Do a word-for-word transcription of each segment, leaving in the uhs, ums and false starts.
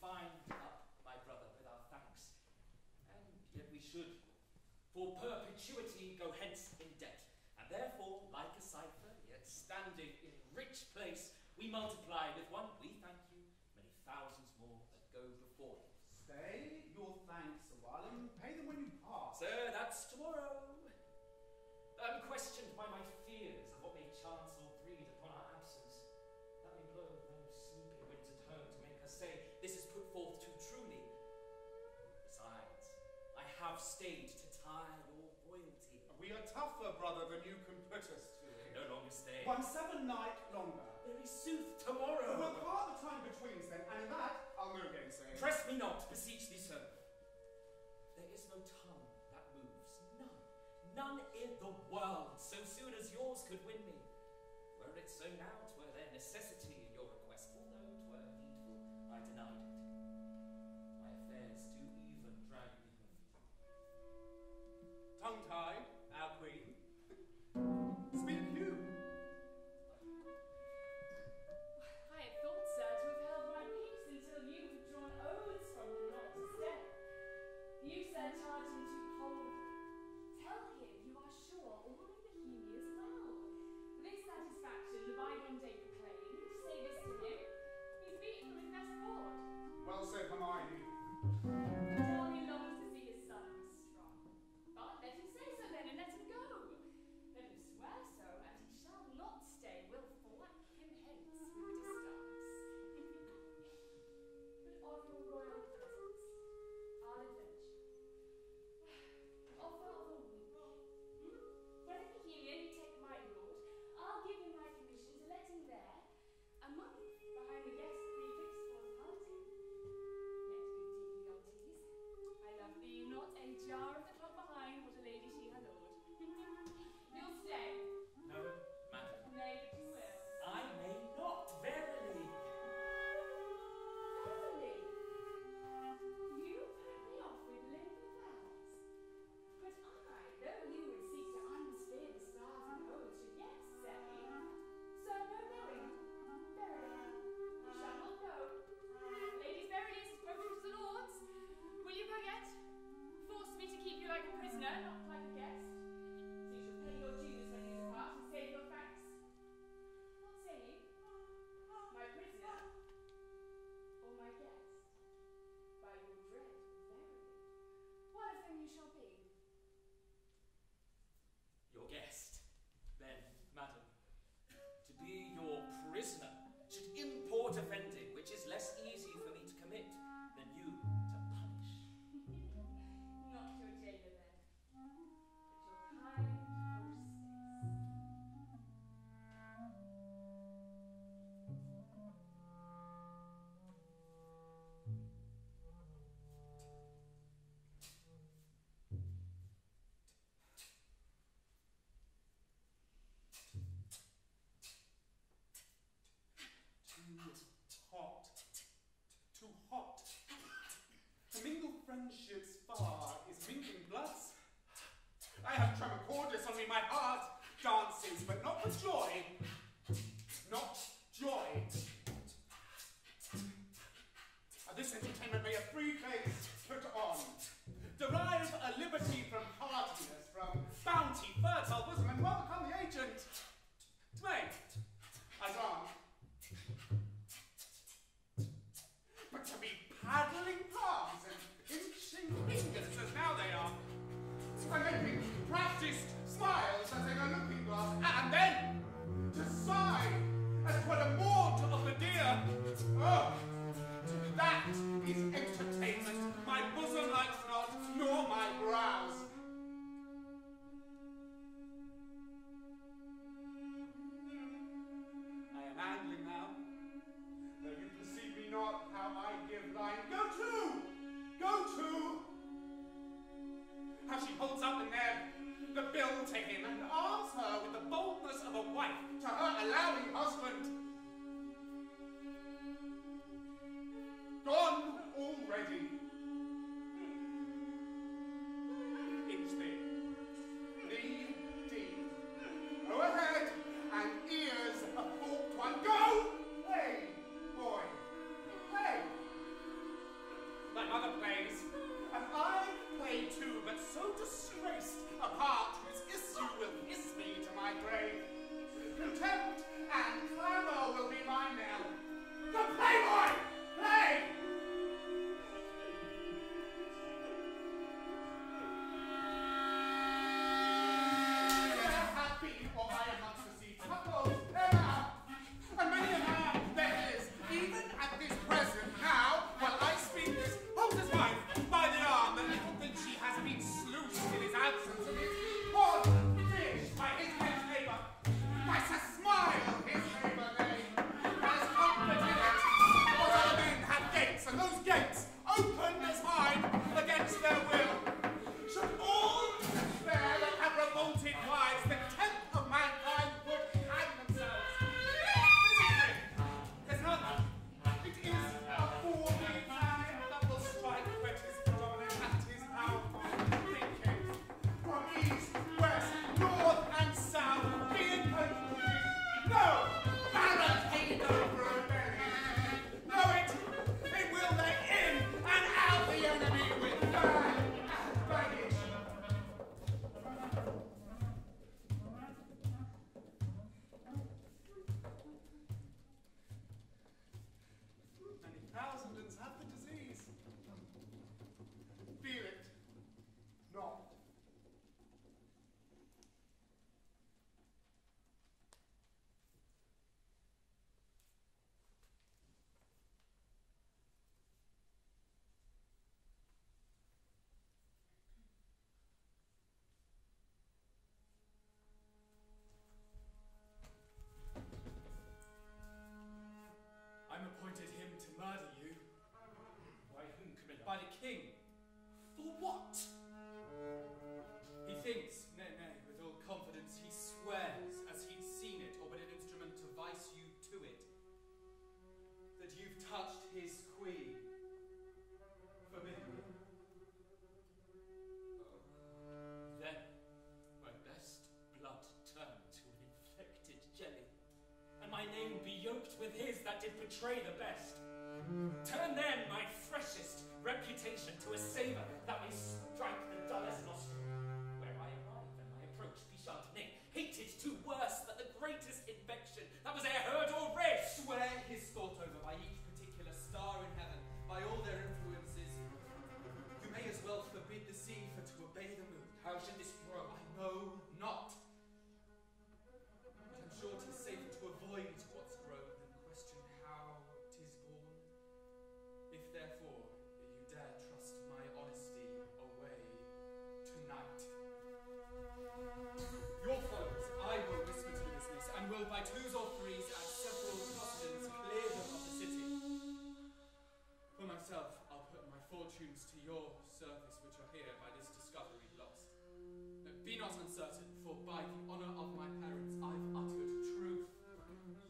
bind up my brother with our thanks, and yet we should, for perpetuity, go hence in debt, and therefore, like a cipher, yet standing in rich place, we multiply with one we thank you, many thousands more that go before. Stay your thanks a while and pay them when you pass. Sir, that's tomorrow. I'm questioned by my fears of what may chance or breed upon our absence. That may blow no sleepy winds at home to make her say, this is put forth too truly. Besides, I have stayed to tire your royalty. We are tougher, brother, than you can put us to. No longer stay. One seven night longer. Very sooth, tomorrow. We'll part the time between then, and in that I'll no gainsay. Press me not, beseech thee, sir. There is no tongue that moves, none, none in the world, so soon as yours could win me. Were it so now, 'twere their necessity in your request, although 'twere needful, I denied it. My affairs do even drag me with you. Tongue-tied, our queen. Speak you. I had thought, sir, to have held my peace until you had drawn oaths from him not to stay. You, sir, charge him too coldly. Tell him you are sure all my Bohemia is well. This satisfaction the bygone day proclaimed. Say this to him. He's beaten with best sword. Well said, Hermione. All he longs to see his son strong. But let him say so then, and let him go. Let him swear so, and he shall not stay. We'll flack him hence with disgust. But of your royal presence, I'll adventure. Offer of a week. Whenever Camillo you take my lord, I'll give him my commission to let him there a month behind the guest prefix for his party. Yet, good deed, Leontes, I love thee not a jar of the clock behind what a lady she her lord. You'll stay. No, madam. Nay, but you will. I may not, verily. Verily. You put me off with little vows. But I, though you would seek to unsteer the stars and holes, should yet say, so no knowing, verily, you shall not know. Ladies, verily is spoken to the lords. Will you go yet? Force me to keep you like a prisoner, not like a guest. Friendships far is mingling bloods. I have Tremacordus on me, my heart dances, but not with joy. Not joy. At this entertainment may a free place put on. Derive a liberty from heartiness, from bounty, fertile bosom, and welcome the agent. To make, as on. But to be paddling palms and inching fingers as now they are. And making practiced smiles as they go looking glass, and then to sigh as what a mort of the deer. Oh, that is entertainment. My bosom likes not, nor my brows. I am handling now. Though you perceive me not how I give thine, go to! Go to! How she holds up in there the bill to him and arms her with the boldness of a wife to her allowing husband. Gone already. Inch thee, knee deep, overhead and ears a forked one. Go! Hey, boy! Hey! mother plays. And I play too, but so disgraced, a part whose issue will hiss me to my grave. Contempt and clamor will be my knell. The playboy, play! Appointed him to murder you. By whom, Camillo? By the king. For what? He thinks, nay, nay, with all confidence, he swears, as he'd seen it, or been an instrument to vice you to it, that you've touched his queen. Forbidden. Then, my best blood turned to an infected jelly, and my name be yoked with his that did betray the best. Turn then my freshest reputation to a savour that may strike the dullest nostril. Where I arrive and my approach be shunned, nay, hated to worse than the greatest invention that was e'er heard or read. Swear his thought over by each particular star in heaven, by all their influences. You may as well forbid the sea, for to obey the moon, how should this grow? I know not. I'm sure 'tis safer to avoid what's grown than question how 'tis born. If therefore you dare trust my honesty away tonight, your followers I will whisper to the business, and will by twos or threes and several clusters clear them of the city. For myself, I'll put my fortunes to your service, which are here by this discovery lost. Be not uncertain, for by the honour of my parents I've uttered truth,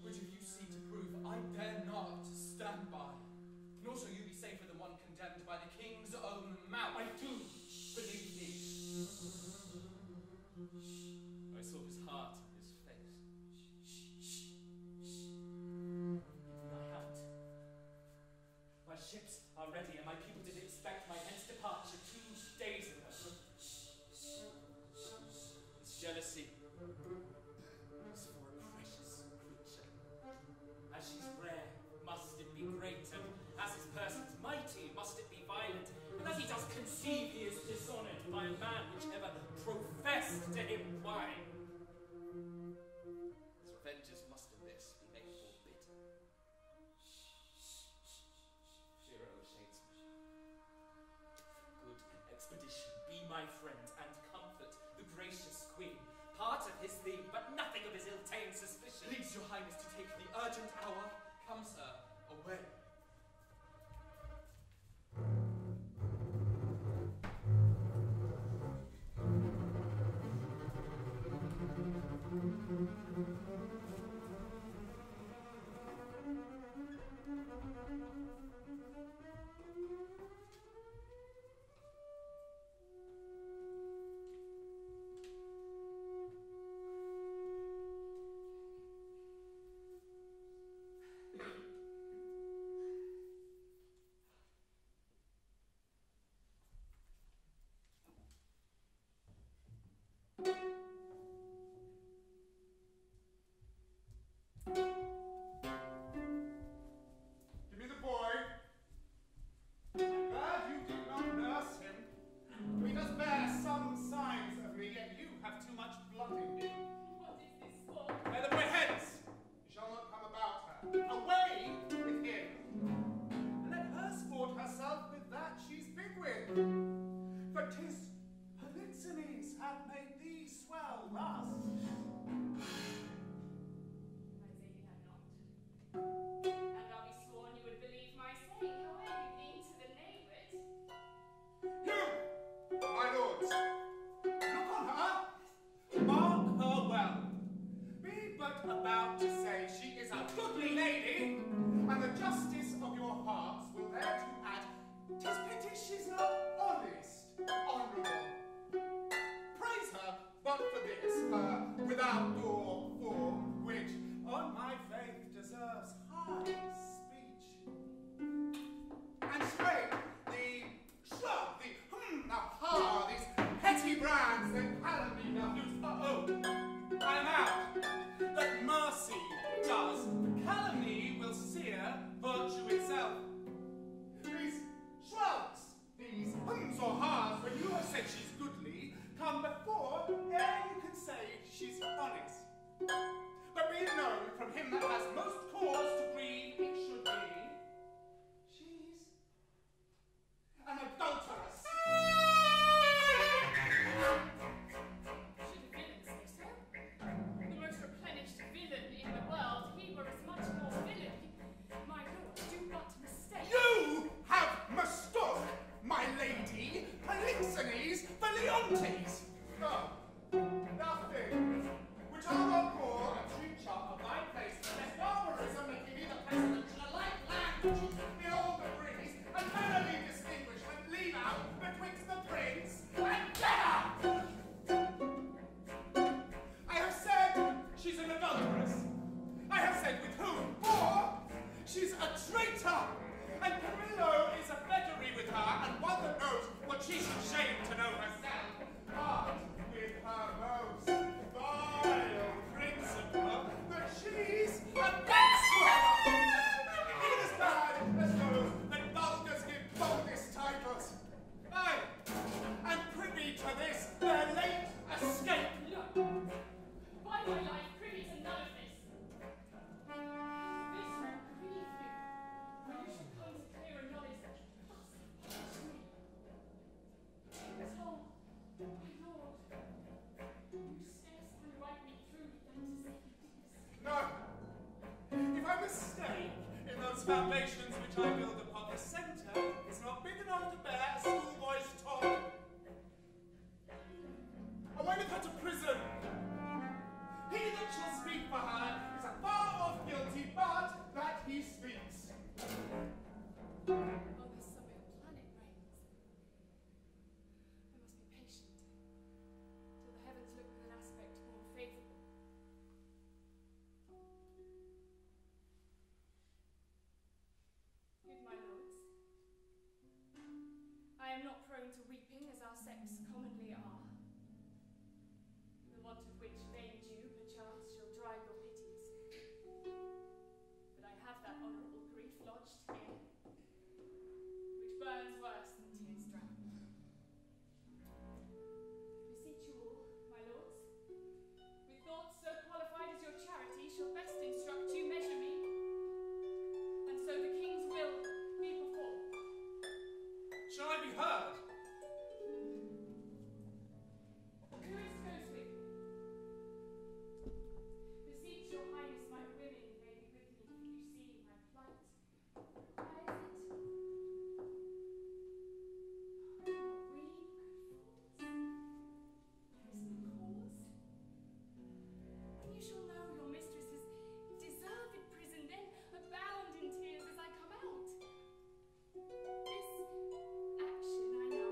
which if you seek to prove, I dare not stand by. Nor shall you be safer than one condemned by the king's own mouth. I do believe me. I saw his heart and his face. My hand. My ships are ready, and my people did expect my hence departure two days ago. Jealousy is for a precious creature. As she's rare, must it be great, and as his person's mighty, must it be violent, and as he does conceive, he is dishonoured by a man which ever professed to him wine. His revenges must of this be made more bitter. Hero Shadesman, good expedition, be my friend, and comfort the gracious queen, part of his theme, but nothing of his ill-tamed suspicion. Please, your highness, to take the urgent hour. Come, sir, away. mother knows what she's ashamed to know herself. God, with her most vile principle, that she's a bachelor. It is bad as those that vulgars give boldest titles. Aye, and privy to this, their late escape. Look, by my life, privy to none of this. This will grieve you, when you shall come to clearer knowledge that you must punish me. Tom, my lord, you scarce can write me through without a second kiss. No, if I mistake in those foundations which I build upon, the centre is not big enough to bear a schoolboy's talk. I won't have her to prison. He that shall speak for her is a far-off guilty, but that he speaks. Oh, this summer planet reigns. I must be patient till the heavens look with an aspect more favourable. Good my lords, I am not prone to weeping as our sex commonly are. The want of which vain dew, perchance, shall drive your pities. But I have that honourable grief lodged here, which burns worse than tears drowned. Beseech you all, my lords, with thoughts so qualified as your charity shall best instruct you, measure me, and so the king's will be performed. Shall I be heard? I know.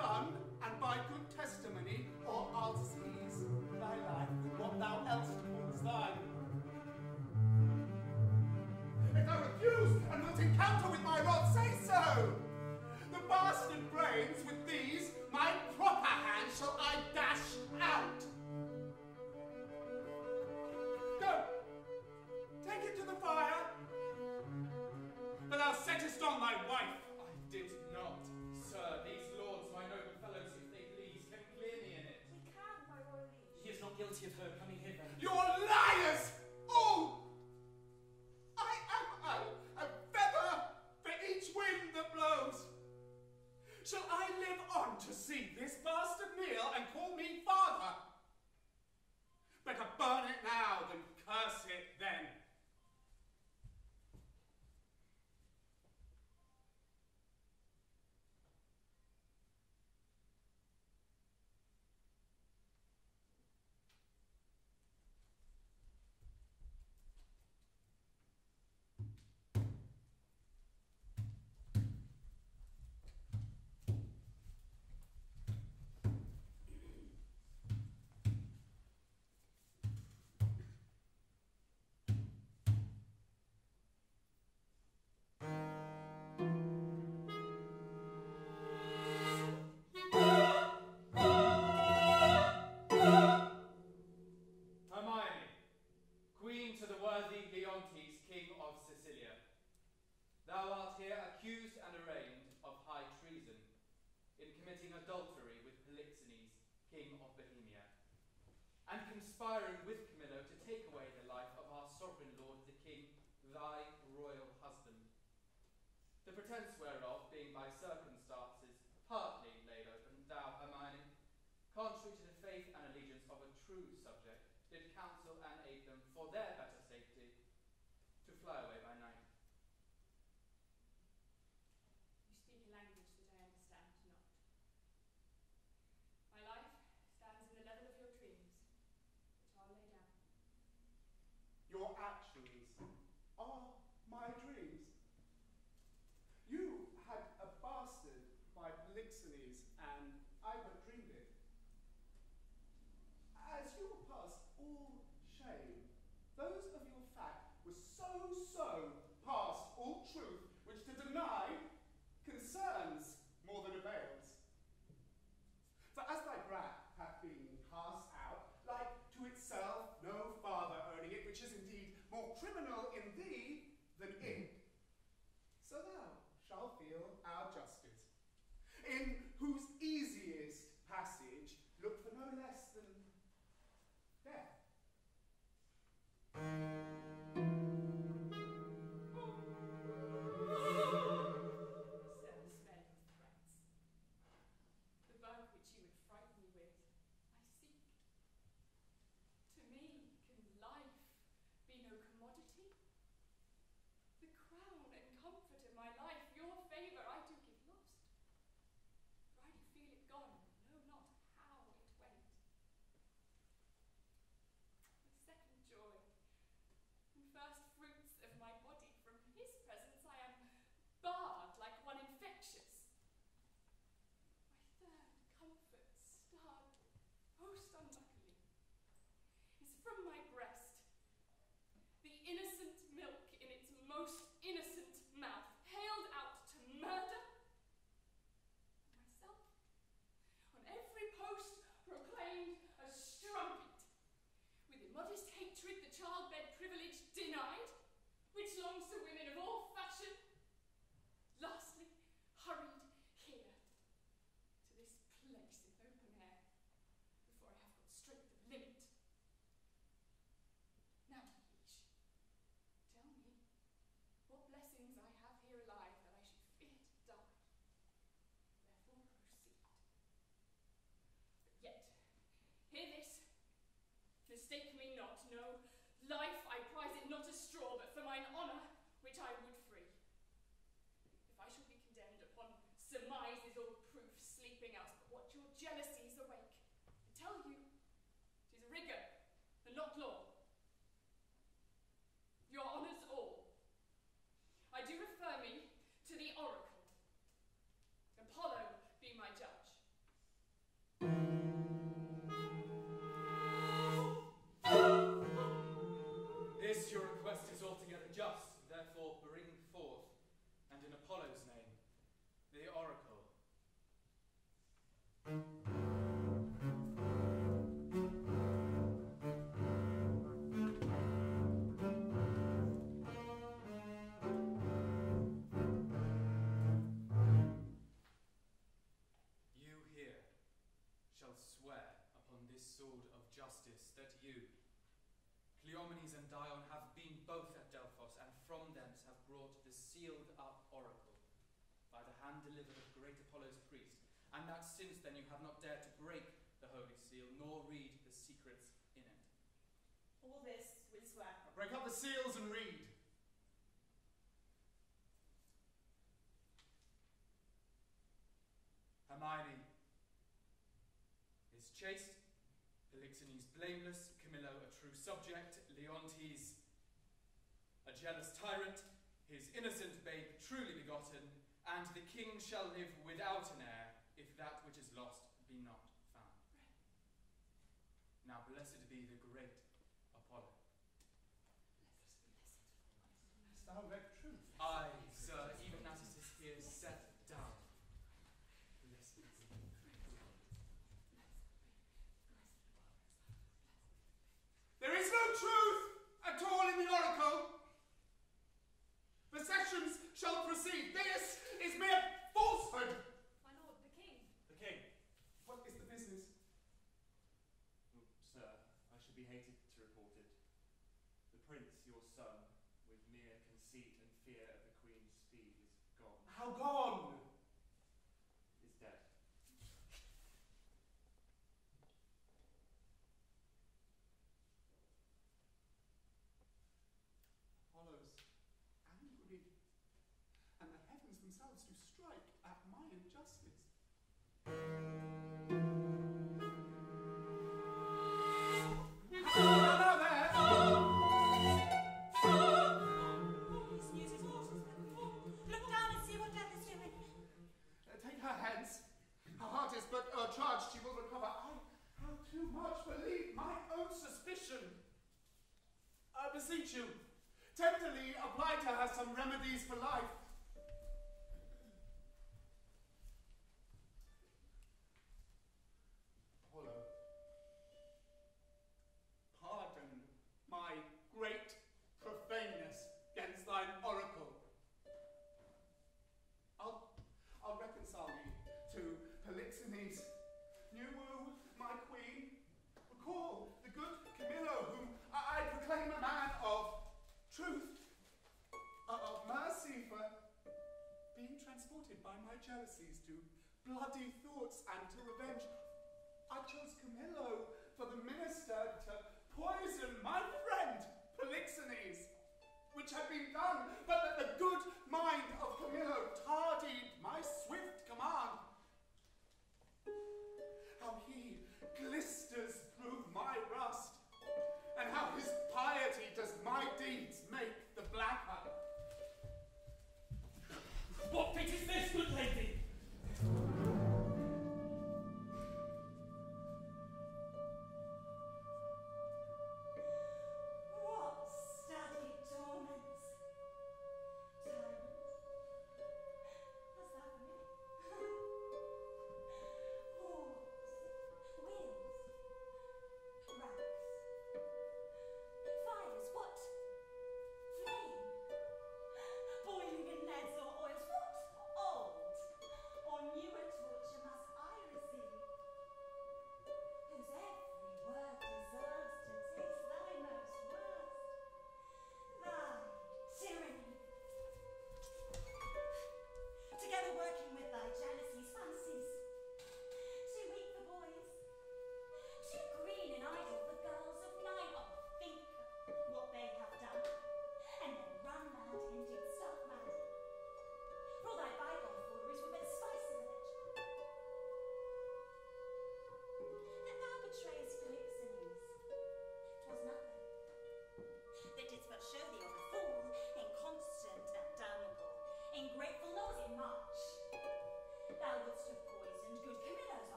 done, and by good testimony, or I'll seize thy life with what thou else towards thine. If thou refuse and wilt encounter with my rod, say so! The bastard brains with these, my proper hand shall I dash out! Go! Take it to the fire! But thou settest on thy wife! I did not, sir. These lords, my noble fellows, if they please, can clear me in it. We can, my royal liege. He is not guilty of her coming hither. You're liars! All! I am a, a feather for each wind that blows. Shall I live on to see this bastard kneel and call me father? Better burn it now than curse it then. Adultery with Polixenes, king of Bohemia, and conspiring with Camillo to take away the life of our sovereign lord the king, thy royal husband, the pretence whereof being by circumstances partly laid open, thou, Hermione, contrary to the faith and allegiance of a true subject, did counsel and aid them for their better safety to fly away by night. Mistake me not, no, life I prize it not a straw, but for mine honour, which I would free. If I shall be condemned upon surmises or proof sleeping out, but what your jealousies awake, I tell you, it is rigour, and not law. Your honours all. I do refer me to the oracle. Apollo be my judge. sword of justice that you, Cleomenes and Dion, have been both at Delphos, and from thence have brought the sealed-up oracle, by the hand delivered of great Apollo's priest, and that since then you have not dared to break the holy seal, nor read the secrets in it. All this we swear. Break up the seals and read! Hermione is chaste, Polixenes blameless, Camillo a true subject, Leontes a jealous tyrant, his innocent babe truly begotten, and the king shall live without an heir, if that which is lost be not found. Now blessed be the great Apollo. Hast thou read truth? Aye, sir, even as it is here set down. Blessed. There is no truth at all in the oracle. The sessions shall proceed. This is mere falsehood. My lord, the king. The king. What is the business? Well, sir, I should be hated to report it. The prince, your son, with mere conceit and fear of the queen's speed, is gone. How gone? Is dead. Apollo's angry, and the heavens themselves do strike at my injustice. Charged, she will recover. I have too much believed my own suspicion. I beseech you, tenderly apply to her some remedies for life. Apollo, pardon my great profaneness against thine oracle. I'll, I'll reconcile you to Polixenes. Nuwu, my queen, recall the good Camillo, whom I, I proclaim a man of truth, of mercy for being transported by my jealousies to bloody thoughts and to revenge. I chose Camillo for the minister to poison my friend Polixenes, which had been done, but that the good mind of Camillo tardied my swift command. How he glisters through my rust, and how his piety does my deeds make the blacker. What pit is this, good lady? What sadly torments!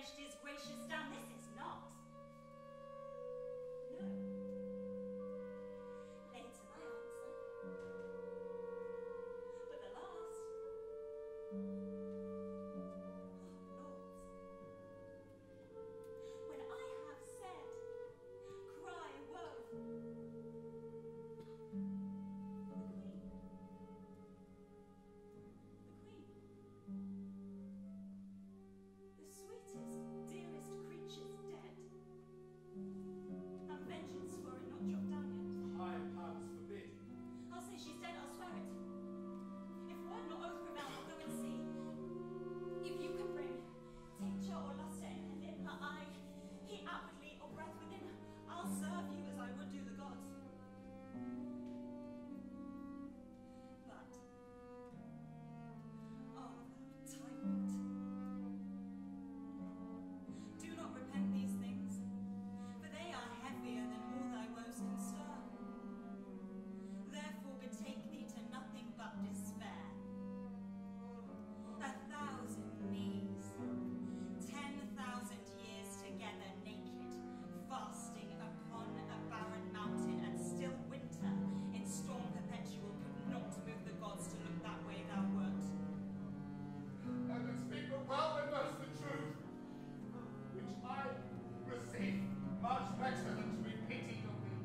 banished his gracious dam. This is not. No. Later my answer. But the last. Oh, Lords. When I have said, cry woe. The Queen. The Queen. The sweetest, dearest creature's dead. And vengeance for it not dropped down yet. Higher powers forbid. I'll say she's dead, I'll swear it. If word not oath prevail, I'll go and see. If you can bring tincture or lustre in her lip, her eye, heat outwardly, or breath within her, I'll serve you as I would do the gods. But, oh, thou tyrant. Do not repent these things, for they are heavier than all thy woes can stir. Therefore betake thee to nothing but despair. A thousand knees, ten thousand years together naked, fasting upon a barren mountain, and still winter in storm perpetual could not move the gods to look that way thou wert. Thou didst speak but well and most the truth, which I receive much better than to be pitied of thee.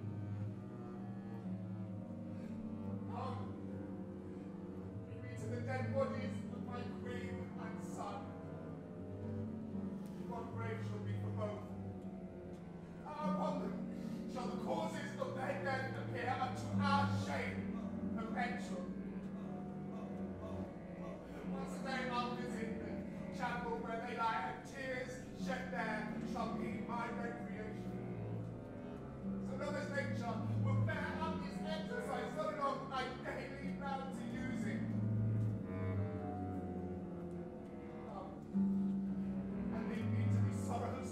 Come, bring me to the dead bodies of my queen and son. One grave shall be for both, and upon them shall the causes of their death appear unto our shame perpetual. Once a day I'll visit the chapel where they lie, and tears shed there shall be my recreation. So long as nature will bear up this exercise, so long I daily bound to use it. Come, and leave me to these sorrows.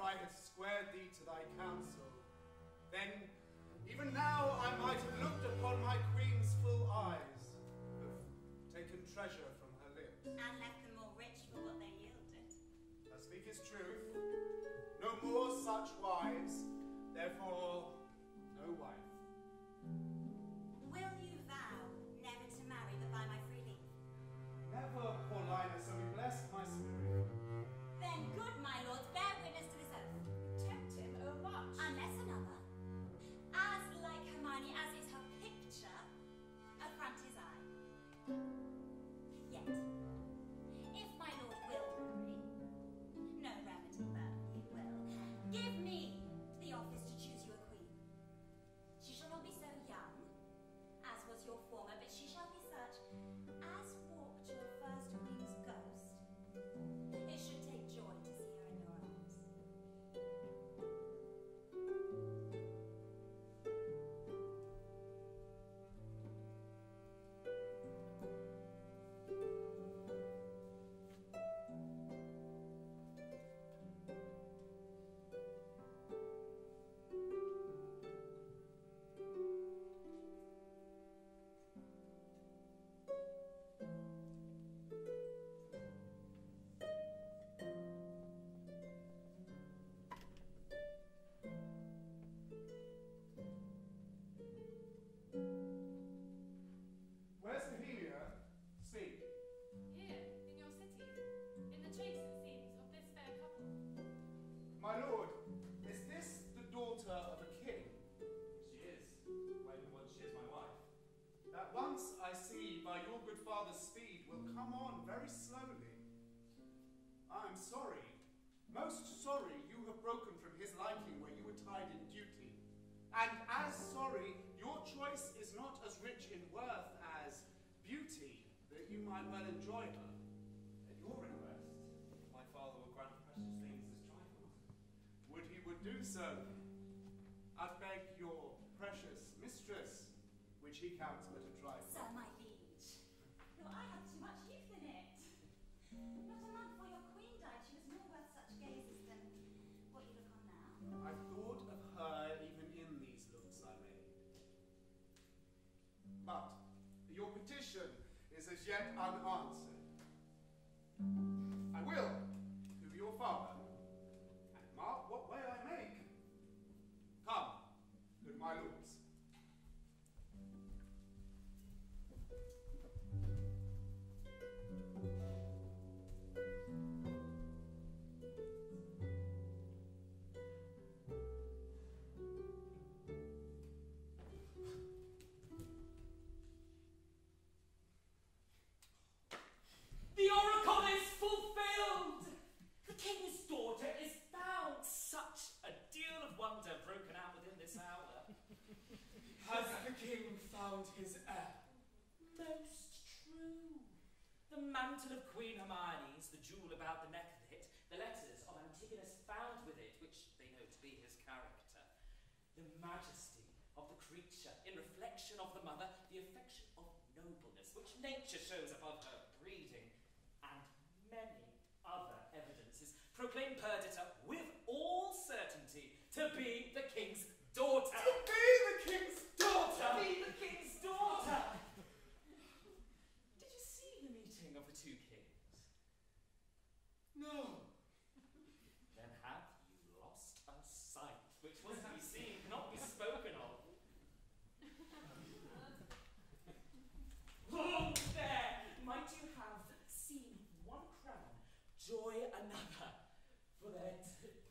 after I had squared thee to thy counsel. Then, even now, I might have looked upon my queen's full eyes, have taken treasure from her lips. And left them all rich for what they yielded. Thou speakest truth. No more such wives, therefore no wife. Will you vow never to marry but by my free leave? Never, Paulina, so be blessed my spirit. Then, good my lord, bear witness to this oath. Tempt him overmuch. Unless another, as like Hermione as is her picture, affront his eye. Yet, if my lord will marry, no remedy but he will, give me the office to choose you a queen. She shall not be so young, as was your former, but she shall be such as walked your first queen's ghost. It should take joy to see her in your arms. I'm sorry, most sorry you have broken from his liking where you were tied in duty. And as sorry, your choice is not as rich in worth as beauty, that you might well enjoy her. At your request, my father will grant precious things as trifles. Would he would do so. I beg your precious mistress, which he counts but a trifle. Sir, my liege, though I have too much youth in it. Not a month before your queen died, she was more worth such gazes than what you look on now. I thought of her even in these looks I made. But your petition is as yet unanswered. I will, through your father, and mark what way I make. Come, good my lords. Has the king found his heir? Most true. The mantle of Queen Hermione's, the jewel about the neck of it, the letters of Antigonus found with it, which they know to be his character, the majesty of the creature, in reflection of the mother, the affection of nobleness, which nature shows above her breeding, and many other evidences, proclaim Perdita with all certainty to be the king's daughter! To be the king's daughter! To be the king's daughter! Did you see the meeting of the two kings? No. Then have you lost a sight which was to be seen, not be spoken of? Long there! Might you have seen one crown, joy another, for their,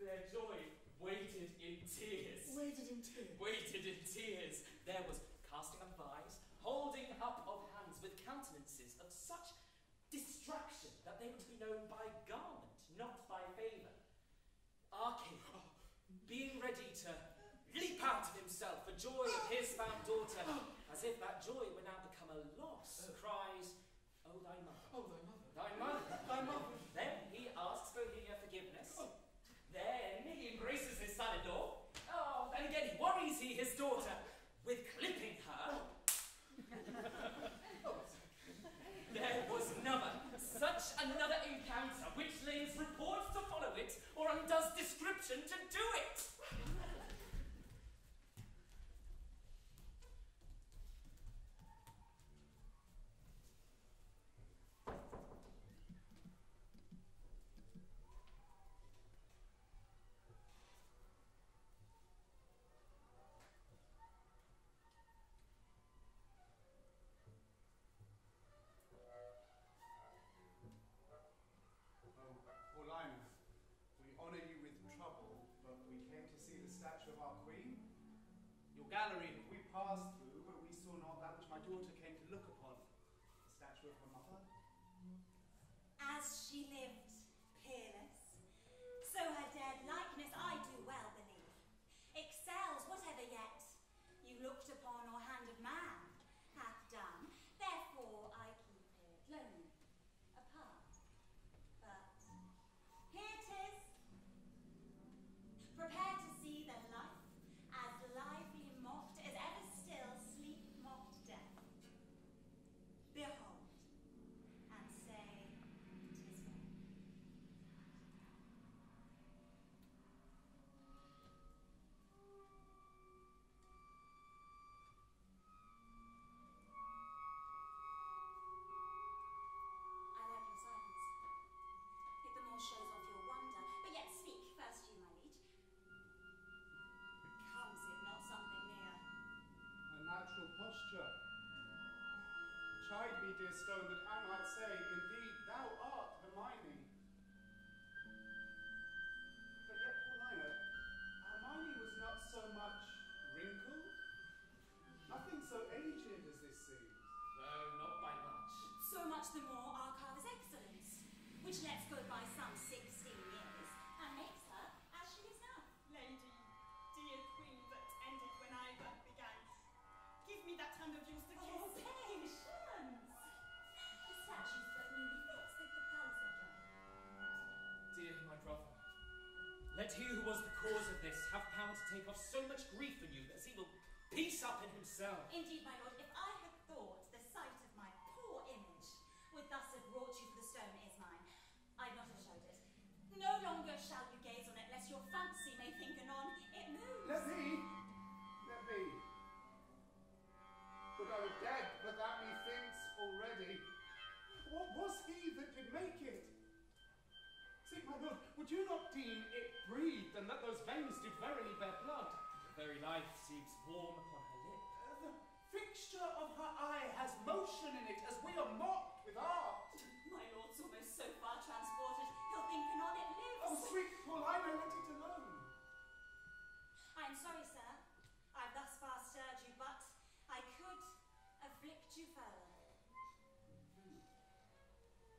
their joy waited in tears. Waited in tears. Waited in tears. There was casting of eyes, holding up of hands with countenances of such distraction that they were to be known by garment, not by favour. Archie, being ready to leap out of himself for joy of his found daughter, as if that joy were now become a loss, cries, "Oh, thy mother. Oh, thy mother. Thy mother. Thy mother." Then he asks for her forgiveness. Oh. Then he embraces his son-in-law. Oh, then again he worries he his daughter with clipping her. Oh. There was another, such another encounter which lays reports to follow it, or undoes description. action to do it! Gallery that we passed through, but we saw not that which my daughter came to look upon, the statue of her mother. As she lived, peerless, so her dead likeness I do well believe, excels whatever yet you looked upon or hand of man hath done, therefore I keep it lonely, apart. But here 'tis, prepare to see the life as lively mocked as ever still sleep mocked death. Behold, and say, it is well. I like your silence. It the more shows off your wonder, but yet speak first you, my liege. Comes if not something near? A natural posture. Chide me, dear stone, that I might say, indeed, thou art Hermione. But yet, Paulina, Hermione was not so much wrinkled. Nothing so aged as this seems. No, not by much. So much the more our Carver's excellence, which lets go by some sixteen years, and makes her as she is now. Lady. Dear queen that ended when I but began. Give me that hand of yours to kiss. Oh, patience! The statues but newly fixed with the palace of them. Dear my brother, let he who was the cause of this have power to take off so much grief in you as he will piece up in himself. Indeed, my lord, if I had thought the sight of my poor image would thus have wrought you for the stone is mine, I'd not have showed it. No longer shall you gaze on it, lest your fancy may think anon it moves. Let me, let me. But I were dead, but that methinks already. What was he that did make it? See, my lord, would you not deem it breathed, and that those veins do verily bear blood? The very life seems warm upon her lip. Uh, the fixture of her eye has motion in it, as we are mocked with art. My lord's almost so far transported, he'll think anon it lives. Oh, sweet Paulina, let it alone. I am sorry, sir, I've thus far stirred you, but I could afflict you further.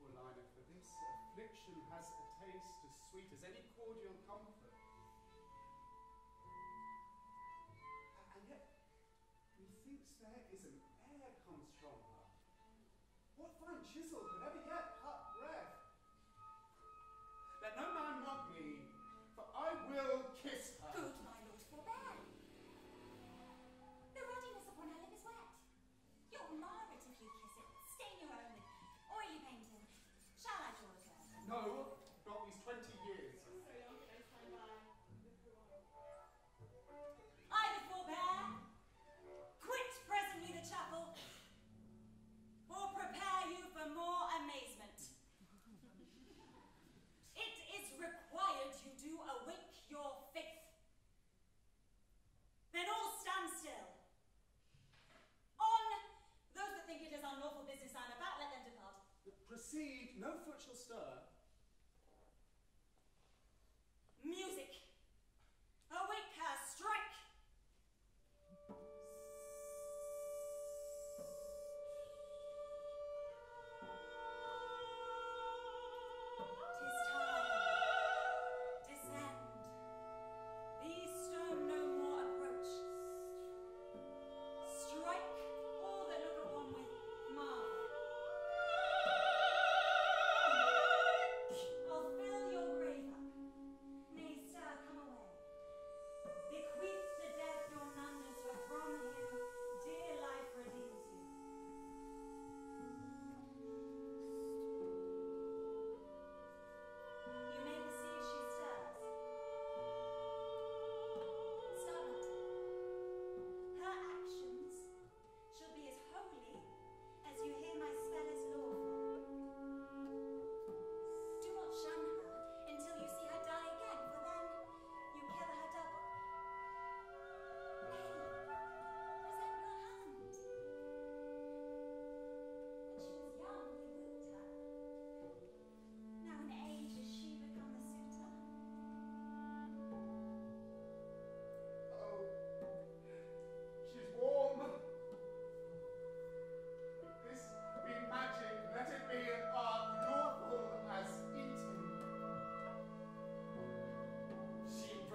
Paulina, for this affliction has a taste as sweet as any cordial comfort. And yet, methinks there is an air comes from her. What fine chisel could ever yet cut breath? Let no man mock me, for I will kiss her. Good, my lord, forbear. The ruddiness upon her lip is wet. You'll mar it if you kiss it. Stain your own oily painting. Shall I draw it her? No, not these twenty years. So long goes my mind. Either forbear. Quit presently the chapel, or prepare you for more amazement. It is required you do awake your faith. Then all stand still. On! Those that think it is unlawful business I am about, let them depart. Proceed, no foot shall stir. Music! Awake her, strike! Thank you.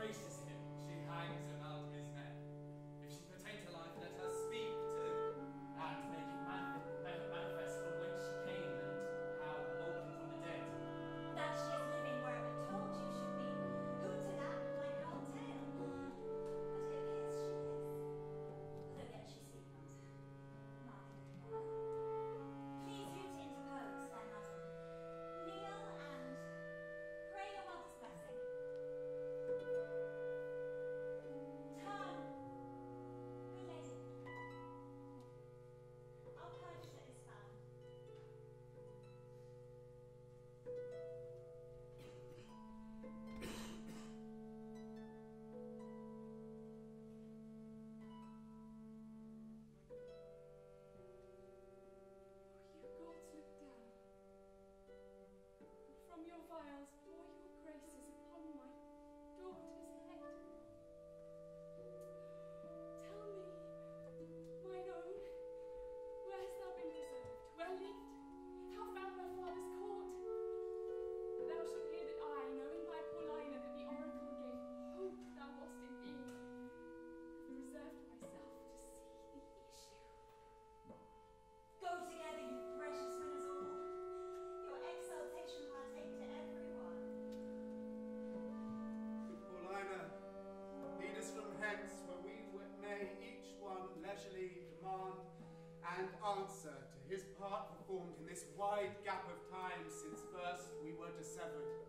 gracious him, she hangs about his neck. If she pertain to life, let her speak too, and make it man let her manifest from whence she came and how awoken from the dead. That she is living where I told you should be. Who to that might not tell? But it is she is. Though yet she seems nothing more. Please you to interpose, fair cousin. Kneel and pray your mother's blessing. Turn, related. Our Perdita is found. You got it down. From your vials, pour your graces upon my daughter's head. Tell me, mine own, where hast thou been preserved? Where lived? How found thy father's court? But thou shalt hear that I, knowing by Paulina that the oracle gave hope thou wast in thee, have reserved myself to see the issue. Go together, you precious winners all. Your exaltation partake to everyone. Paulina, lead us from hence, where we may each one leisurely demand and answer to his part performed in this wide gap of time since first we were dissevered.